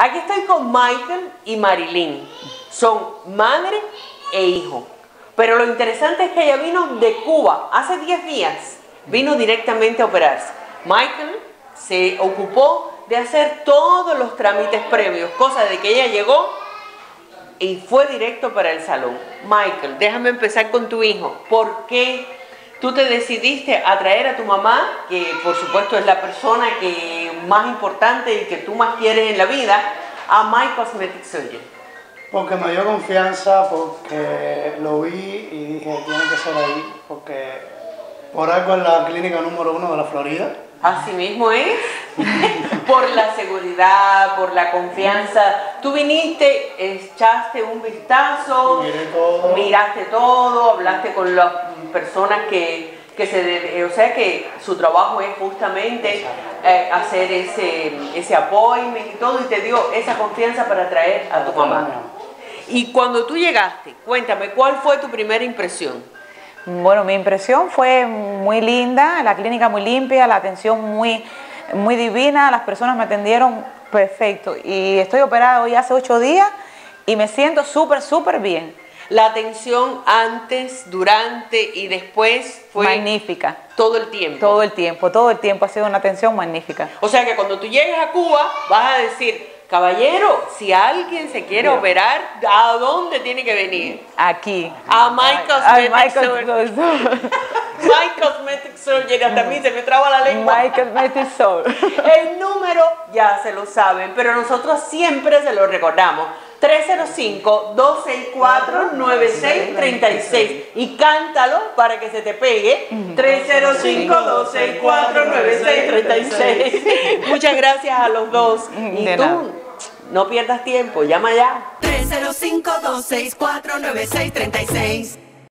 Aquí estoy con Michael y Marilyn. Son madre e hijo. Pero lo interesante es que ella vino de Cuba hace 10 días. Vino directamente a operarse. Michael se ocupó de hacer todos los trámites previos, cosa de que ella llegó y fue directo para el salón. Michael, déjame empezar con tu hijo. ¿Por qué tú te decidiste a traer a tu mamá, que por supuesto es la persona que más importante y que tú más quieres en la vida, a My Cosmetic Surgery? Porque me dio confianza, porque lo vi y dije, tiene que ser ahí, porque por algo es la clínica número 1 de la Florida. Así mismo es. Por la seguridad, por la confianza. Tú viniste, echaste un vistazo, miraste todo, hablaste con las personas que o sea, que su trabajo es justamente hacer ese appointment y todo, y te dio esa confianza para traer a tu mamá. Y cuando tú llegaste, cuéntame, ¿cuál fue tu primera impresión? Bueno, mi impresión fue muy linda, la clínica muy limpia, la atención muy divina, las personas me atendieron perfecto. Y estoy operada hoy hace 8 días y me siento súper bien. La atención antes, durante y después fue magnífica. Todo el tiempo. Todo el tiempo ha sido una atención magnífica. O sea que cuando tú llegues a Cuba vas a decir, caballero, si alguien se quiere operar, ¿a dónde tiene que venir? Aquí. A My Cosmetic Surgery. My Cosmetic Surgery, hasta a mí se me traba la lengua. My Cosmetic Surgery. El número ya se lo saben, pero nosotros siempre se lo recordamos. 305-264-9636. Y cántalo para que se te pegue. 305-264-9636. Muchas gracias a los dos. Y tú, no pierdas tiempo, llama ya. 305-264-9636.